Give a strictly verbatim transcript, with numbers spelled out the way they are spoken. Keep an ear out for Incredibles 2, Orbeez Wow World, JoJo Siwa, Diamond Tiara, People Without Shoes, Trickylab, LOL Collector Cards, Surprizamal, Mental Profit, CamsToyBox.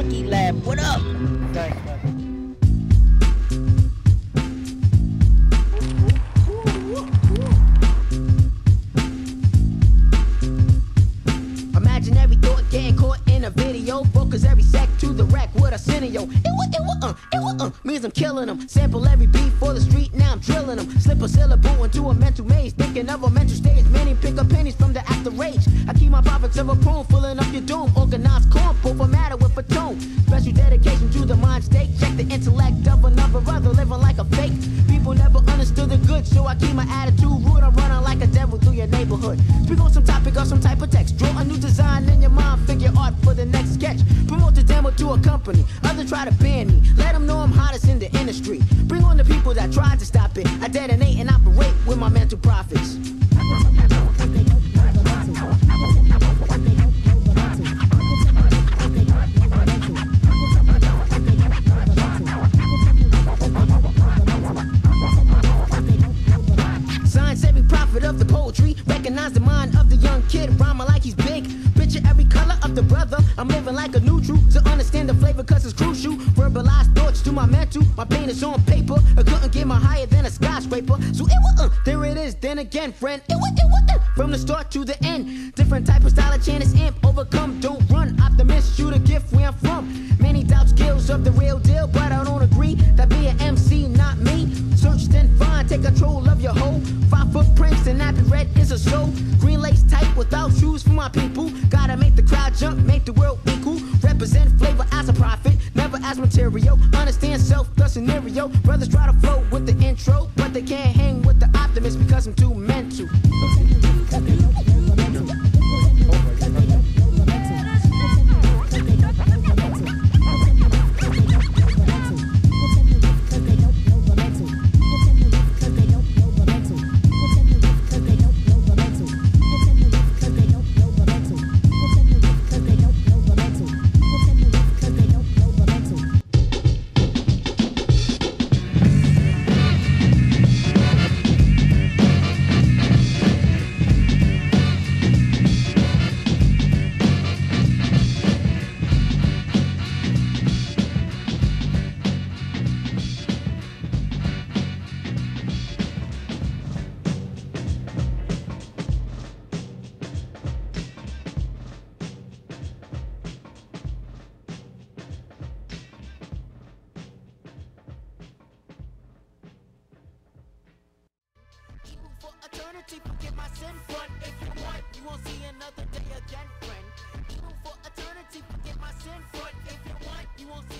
Tricky Lab. What up? Thanks, man. Imaginary thought getting caught in a video. Focus every sec to the rack with Arsenio. Ew, ew, uh, ew, uh, means I'm killing them. Sample every beat for the street, now I'm drilling them. Slip a syllable into a mental maze. Thinking of a mental stage, many pick up pennies from the act of rage. I keep my profits of a prune, filling up your doom. Organized corn, pull for matter with a tone. Special dedication to the mind state. Check the intellect of another brother, living like a fake. People never understood the good, so I keep my attitude rude. I'm running like a devil through your neighborhood. Speak on some topic or some type of text. Draw a new design in your mind, figure art for the next sketch. Promote the demo to a company, others try to ban me. Let them know I'm hottest in the industry. Bring on the people that tried to stop it. I detonate and operate with my mental profits. Science every prophet of the poetry. Recognize the mind of the young kid, rhyming like he's big. Picture every color of the brother, I'm living like a new truth. To understand the flavor cause it's crucial. Verbalize thoughts to my mental, my pain is on paper. I couldn't get my higher than a skyscraper. So it was, uh, there it is, then again, friend. It was, it was, uh, from the start to the end. Different type of style, a chance is amp. Overcome, don't run, optimist, shoot a gift where I'm from. Many doubt skills of the real deal, but I don't agree that be an M C, not me. Search then find, take control of your whole. Five footprints and nappy red is a soul. Green lace tight without shoes for my people. Gotta make the crowd jump, make the world equal. Represent flavor as a profit, never as material. Understand self, the scenario. Brothers try to flow with the intro, but they can't hang with the optimist because I'm too mental. Forget my sin, front if you want, you won't see another day again, friend. Evil for eternity, forget my sin, front if you want, you won't see.